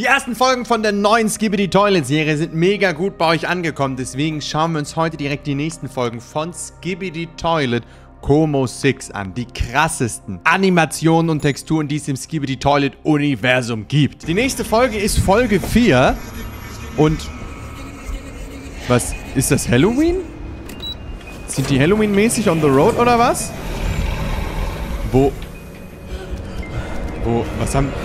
Die ersten Folgen von der neuen Skibidi Toilet Serie sind mega gut bei euch angekommen. Deswegen schauen wir uns heute direkt die nächsten Folgen von Skibidi Toilet Comosix an. Die krassesten Animationen und Texturen, die es im Skibidi Toilet Universum gibt. Die nächste Folge ist Folge 4. Und... was? Ist das Halloween? Sind die Halloween-mäßig on the road oder was?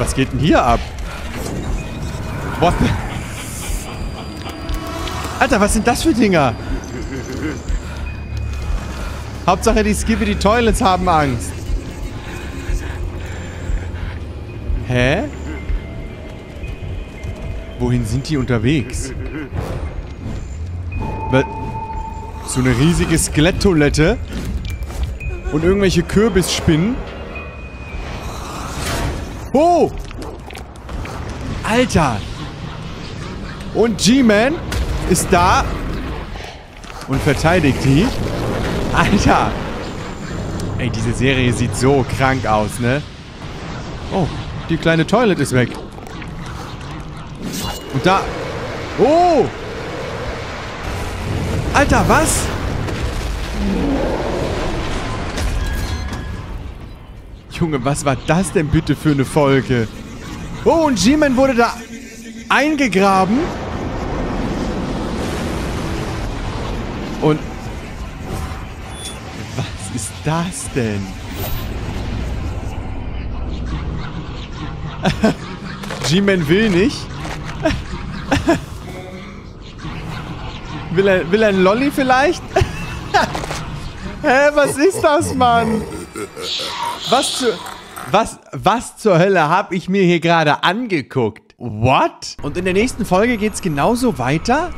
Was geht denn hier ab? What the... Alter, was sind das für Dinger? Hauptsache, die Skibidi Toilets haben Angst. Hä? Wohin sind die unterwegs? So eine riesige Skeletttoilette und irgendwelche Kürbisspinnen. Oh! Alter! Und G-Man ist da und verteidigt die. Alter! Ey, diese Serie sieht so krank aus, ne? Oh, die kleine Toilette ist weg. Und da... oh! Alter, was? Junge, was war das denn bitte für eine Folge? Oh, und G-Man wurde da eingegraben. Und... was ist das denn? G-Man will nicht. Will er einen Lolli vielleicht? Hä, was ist das, Mann? Was zur Hölle habe ich mir hier gerade angeguckt? What? Und in der nächsten Folge geht's genauso weiter?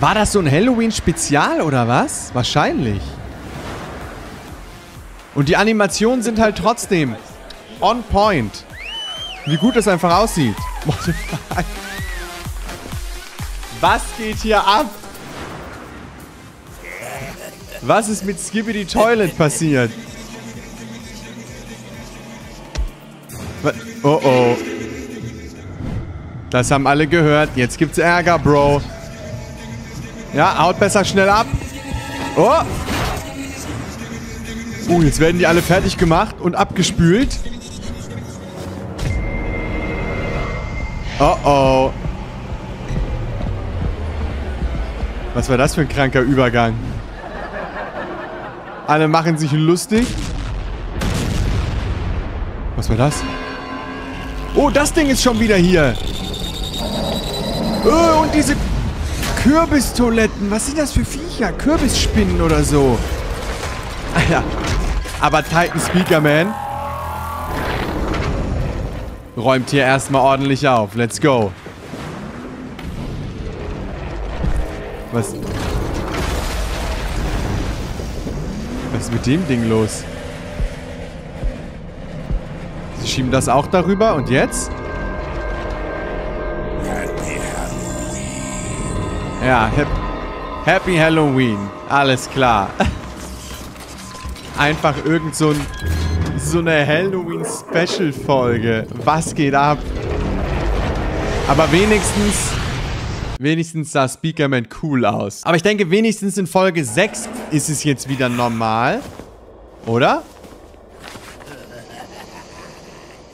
War das so ein Halloween-Spezial oder was? Wahrscheinlich. Und die Animationen sind halt trotzdem on point. Wie gut das einfach aussieht. What the fuck? Was geht hier ab? Was ist mit Skibidi Toilet passiert? Oh oh. Das haben alle gehört. Jetzt gibt's Ärger, Bro. Ja, haut besser schnell ab. Oh. Jetzt werden die alle fertig gemacht und abgespült. Oh oh. Was war das für ein kranker Übergang? Alle machen sich lustig. Was war das? Oh, das Ding ist schon wieder hier. Oh, und diese Kürbistoiletten. Was sind das für Viecher? Kürbisspinnen oder so. Alter. Aber Titan Speakerman räumt hier erstmal ordentlich auf. Let's go. Was ist mit dem Ding los? Sie schieben das auch darüber und jetzt? Ja, Happy Halloween. Alles klar. Einfach irgend so eine Halloween-Special-Folge. Was geht ab? Aber wenigstens sah Speakerman cool aus. Aber ich denke, wenigstens in Folge 6 ist es jetzt wieder normal. Oder?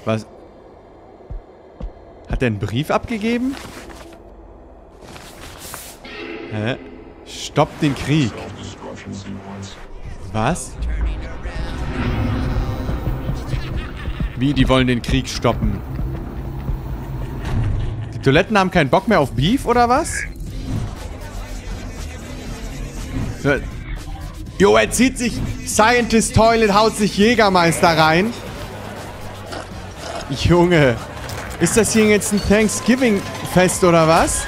Was? Hat er einen Brief abgegeben? Hä? Stoppt den Krieg. Was? Wie, die wollen den Krieg stoppen? Toiletten haben keinen Bock mehr auf Beef, oder was? Jo, er zieht sich... Scientist Toilet haut sich Jägermeister rein. Junge. Ist das hier jetzt ein Thanksgiving-Fest, oder was?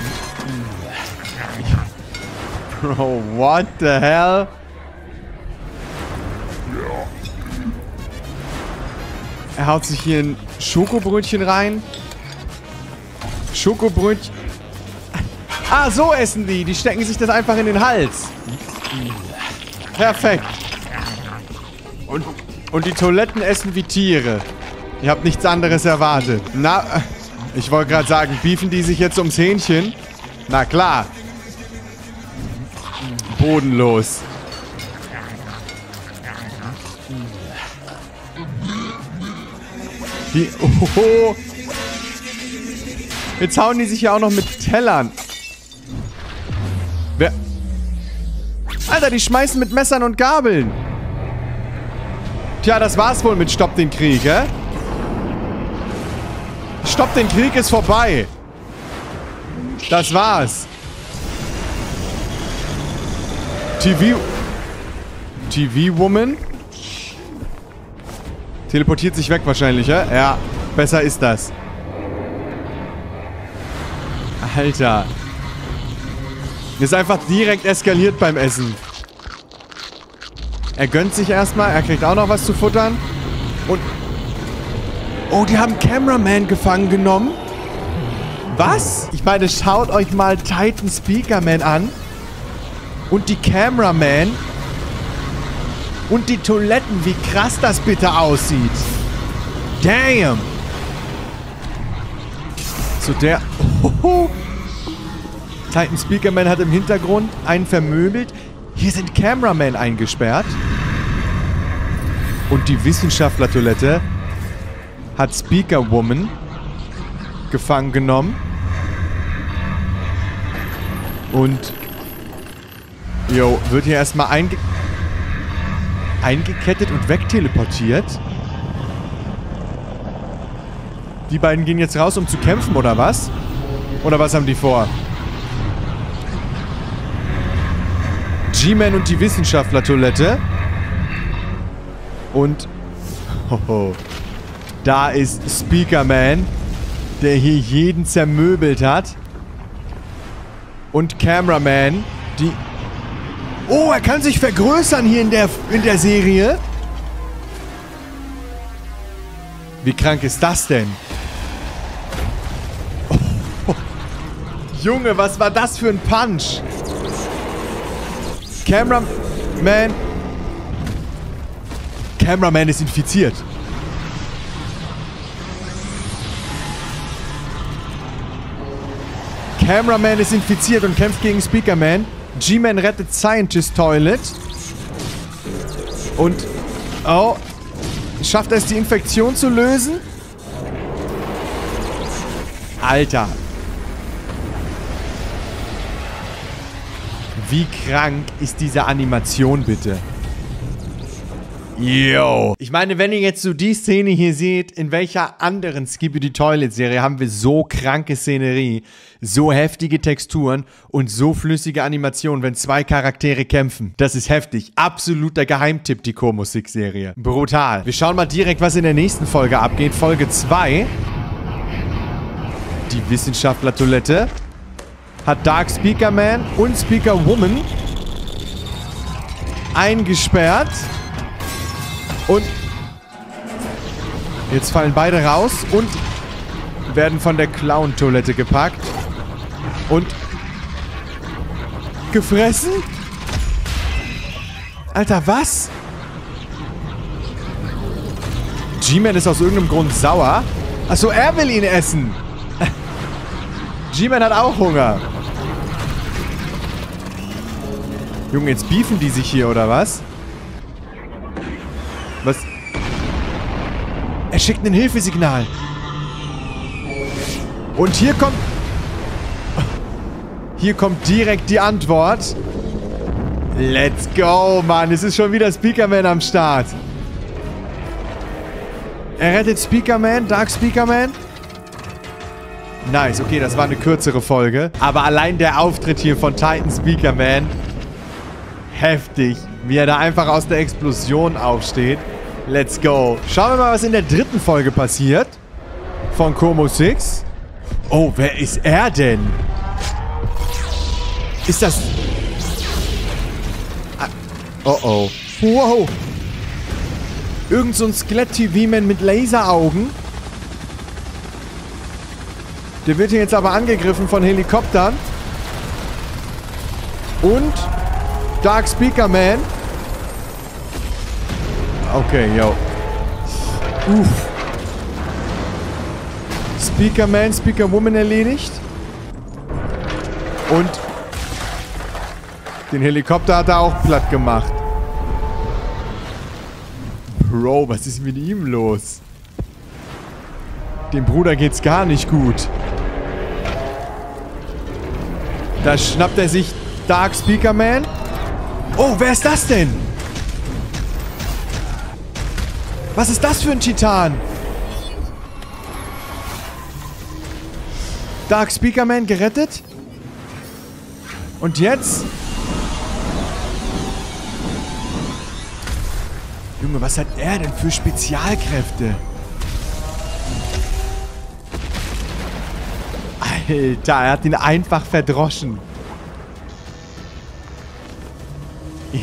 Bro, what the hell? Er haut sich hier ein Schokobrötchen rein. Schokobrötchen. Ah, so essen die. Die stecken sich das einfach in den Hals. Perfekt. Und die Toiletten essen wie Tiere. Ich habe nichts anderes erwartet. Na, Ich wollte gerade sagen, beefen die sich jetzt ums Hähnchen? Na klar. Bodenlos. Die, oh. Jetzt hauen die sich ja auch noch mit Tellern. Wer? Alter, die schmeißen mit Messern und Gabeln. Tja, das war's wohl mit Stopp den Krieg, hä? Stopp den Krieg ist vorbei. Das war's. TV-Woman? Teleportiert sich weg wahrscheinlich, hä? Ja, besser ist das. Alter. Ist einfach direkt eskaliert beim Essen. Er gönnt sich erstmal, er kriegt auch noch was zu futtern. Und... Oh, die haben Cameraman gefangen genommen. Was? Ich meine, schaut euch mal Titan Speakerman an. Und die Cameraman. Und die Toiletten, wie krass das bitte aussieht. Damn. Zu der... Ohoho. Titan Speakerman hat im Hintergrund einen vermöbelt. Hier sind Cameraman eingesperrt. Und die Wissenschaftler-Toilette hat Speaker Woman gefangen genommen. Und... Jo, wird hier erstmal eingekettet und wegteleportiert. Die beiden gehen jetzt raus, um zu kämpfen, oder was? Oder was haben die vor? G-Man und die Wissenschaftler-Toilette. Und... Hoho. Da ist Speakerman, der hier jeden zermöbelt hat. Und Cameraman, die... Oh, er kann sich vergrößern hier in der Serie. Wie krank ist das denn? Oh. Junge, was war das für ein Punch? Cameraman. Cameraman ist infiziert. Cameraman ist infiziert und kämpft gegen Speakerman. G-Man rettet Scientist Toilet. Und... Oh. Schafft er es, die Infektion zu lösen? Alter. Wie krank ist diese Animation bitte? Yo. Ich meine, wenn ihr jetzt so die Szene hier seht, in welcher anderen Skibidi Toilet Serie haben wir so kranke Szenerie, so heftige Texturen und so flüssige Animationen, wenn zwei Charaktere kämpfen. Das ist heftig. Absoluter Geheimtipp, die Comosix Serie. Brutal. Wir schauen mal direkt, was in der nächsten Folge abgeht. Folge 2. Die Wissenschaftler-Toilette hat Dark Speakerman und Speaker Woman eingesperrt. Und jetzt fallen beide raus und werden von der Clown-Toilette gepackt und gefressen? Alter, was? G-Man ist aus irgendeinem Grund sauer. Achso, er will ihn essen. G-Man hat auch Hunger. Junge, jetzt beefen die sich hier, oder was? Was? Er schickt ein Hilfesignal. Und hier kommt... Hier kommt direkt die Antwort. Let's go, Mann. Es ist schon wieder Speakerman am Start. Er rettet Speakerman, Dark Speakerman. Nice, okay, das war eine kürzere Folge. Aber allein der Auftritt hier von Titan Speakerman... Heftig, wie er da einfach aus der Explosion aufsteht. Let's go. Schauen wir mal, was in der dritten Folge passiert. Von Comosix. Oh, wer ist er denn? Ist das... Oh, oh. Wow. Irgend so ein Skelett-TV-Man mit Laseraugen. Der wird hier jetzt aber angegriffen von Helikoptern. Und... Dark Speakerman. Okay, yo. Uff. Speakerman, Speaker Woman erledigt. Und den Helikopter hat er auch platt gemacht. Bro, was ist mit ihm los? Dem Bruder geht's gar nicht gut. Da schnappt er sich Dark Speakerman. Oh, wer ist das denn? Was ist das für ein Titan? Dark Speakerman gerettet? Und jetzt? Junge, was hat er denn für Spezialkräfte? Alter, er hat ihn einfach verdroschen.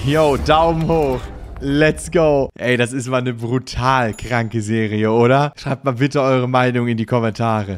Yo, Daumen hoch. Let's go. Ey, das ist mal eine brutal kranke Serie, oder? Schreibt mal bitte eure Meinung in die Kommentare.